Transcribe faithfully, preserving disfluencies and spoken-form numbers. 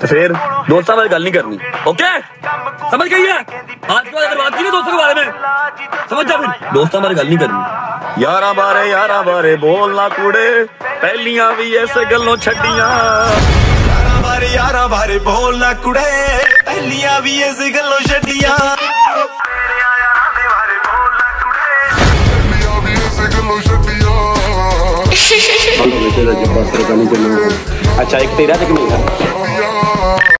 तो फिर दोस्तों वाली गल नहीं करनी, ओके? समझ गई है? आज के बाद बात की नहीं दोस्तों के बारे में, समझ जा फिर। दोस्तों वाली गल नहीं करनी। यारा बारे यारा बारे बोलना कूड़े, पहलियां भी ऐसे गलों छड्डियां। यारा बारे यारा बारे बोलना कूड़े, पहलियां भी ऐसे गलों छड्डियां। अच्छा एक तेरा एक मेरा।